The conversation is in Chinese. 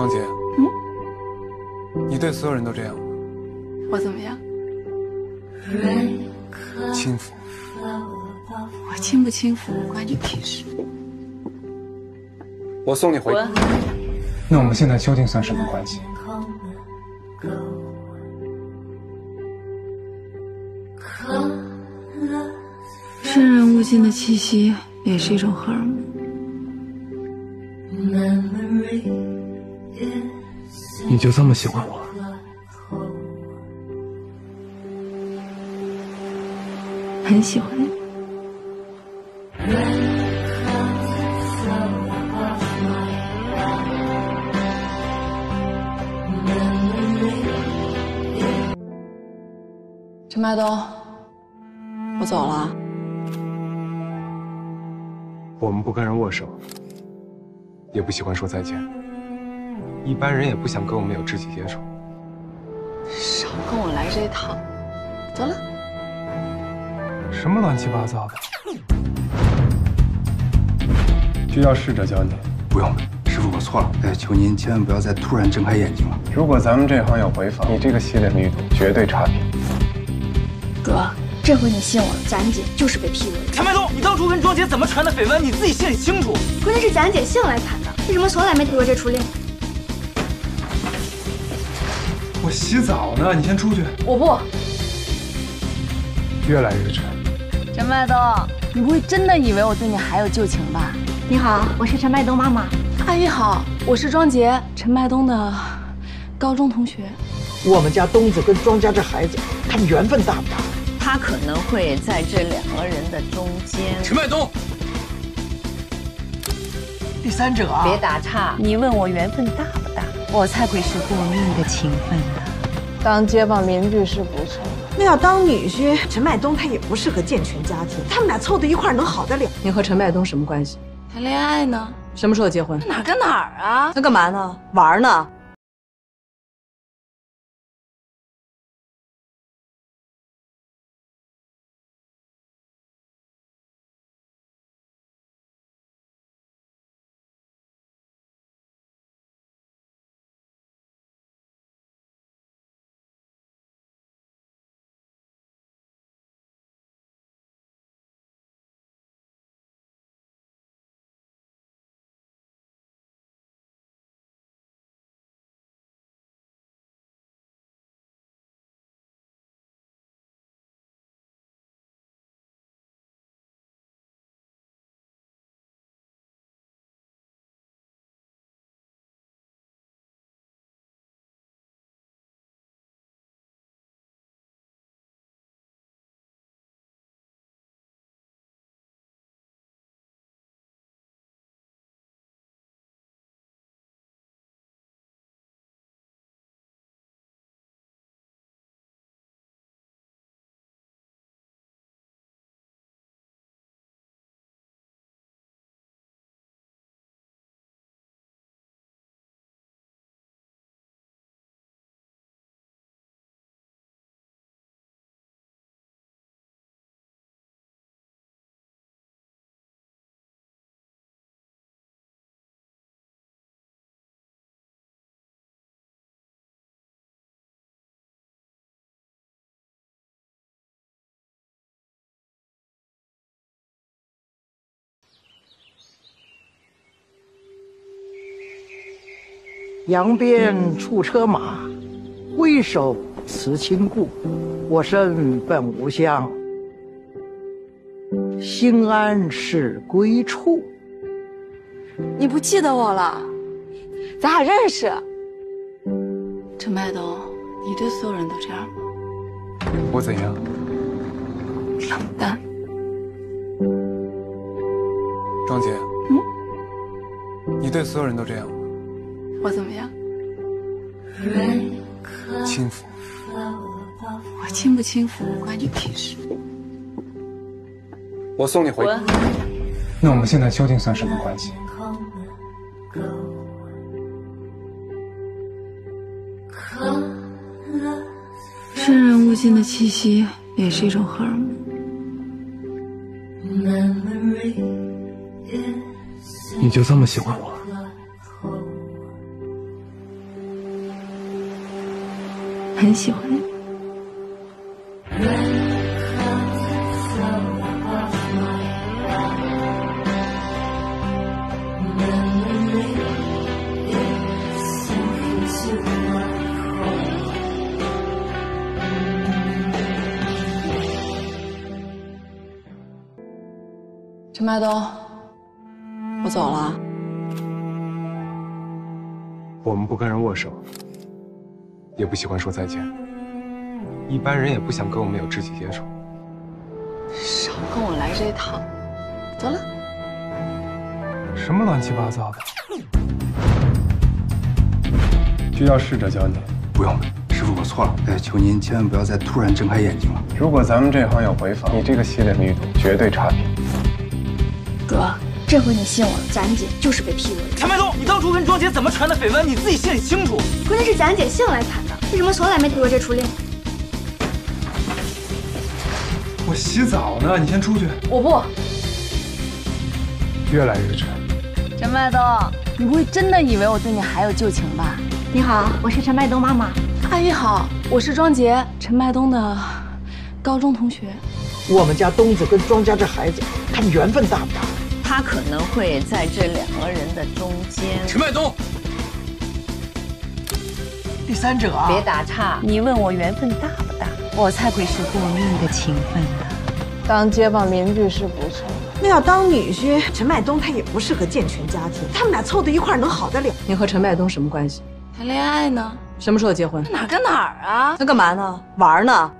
庄洁，你对所有人都这样吗？我怎么样？轻浮。我轻不轻浮关你屁事。我送你回去。那我们现在究竟算什么关系？生人勿近的气息也是一种荷尔蒙。 你就这么喜欢我？很喜欢你。陈麦冬，我走了。我们不跟人握手。 也不喜欢说再见，一般人也不想跟我们有肢体接触。少跟我来这一套，走了。什么乱七八糟的？需要试着教你。不用了，师傅，我错了。哎，求您千万不要再突然睁开眼睛了。如果咱们这行有回访，你这个系列密度绝对差评。哥，这回你信我了，咱姐就是被 P 了。陈麦冬，你当初跟庄姐怎么传的绯闻，你自己心里清楚。关键是咱姐信来谈。 为什么从来没提过这初恋？我洗澡呢，你先出去。我不。越来越沉。陈麦冬，你不会真的以为我对你还有旧情吧？你好，我是陈麦冬妈妈。阿姨好，我是庄洁，陈麦冬的高中同学。我们家冬子跟庄家这孩子，他们缘分大不大？他可能会在这两个人的中间。陈麦冬。 第三者啊！别打岔，你问我缘分大不大？我才不是过命的情分呢。当街坊邻居是不错，那要当女婿，陈麦冬他也不适合健全家庭，他们俩凑到一块能好得了？你和陈麦冬什么关系？谈恋爱呢？什么时候结婚？哪跟哪儿啊？他干嘛呢？玩呢？扬鞭处车马，挥手辞亲故。我身本无乡，兴安是归处。你不记得我了？咱俩认识。陈麦冬，你对所有人都这样吗？我怎样？冷淡。庄洁，你对所有人都这样吗？ 我怎么样？轻浮。我轻不轻浮关你屁事。我送你回去。那我们现在究竟算什么关系？生人勿近的气息也是一种荷尔蒙。你就这么喜欢我？很喜欢你。 陈麦冬，我走了。我们不跟人握手，也不喜欢说再见，一般人也不想跟我们有肢体接触。少跟我来这一套，得了。什么乱七八糟的？就要试着教你。不用，师傅，我错了。哎，求您千万不要再突然睁开眼睛了。如果咱们这行有回访，你这个洗脸的力度绝对差评。 哥，这回你信我了，展姐就是被劈腿了。陈麦冬，你当初跟庄姐怎么传的绯闻，你自己心里清楚。关键是展姐向来坦荡，为什么从来没提过这出令？我洗澡呢，你先出去。我不。越来越沉。陈麦冬，你不会真的以为我对你还有旧情吧？你好，我是陈麦冬妈妈。阿姨好，我是庄杰，陈麦冬的高中同学。我们家冬子跟庄家这孩子，他们缘分大不大？ 他可能会在这两个人的中间。陈麦冬，第三者啊！别打岔，你问我缘分大不大？我才不是过命的情分呢。当街坊邻居是不错，那要当女婿，陈麦冬他也不适合健全家庭，他们俩凑到一块能好得了？你和陈麦冬什么关系？谈恋爱呢？什么时候结婚？哪跟哪儿啊？那干嘛呢？玩呢？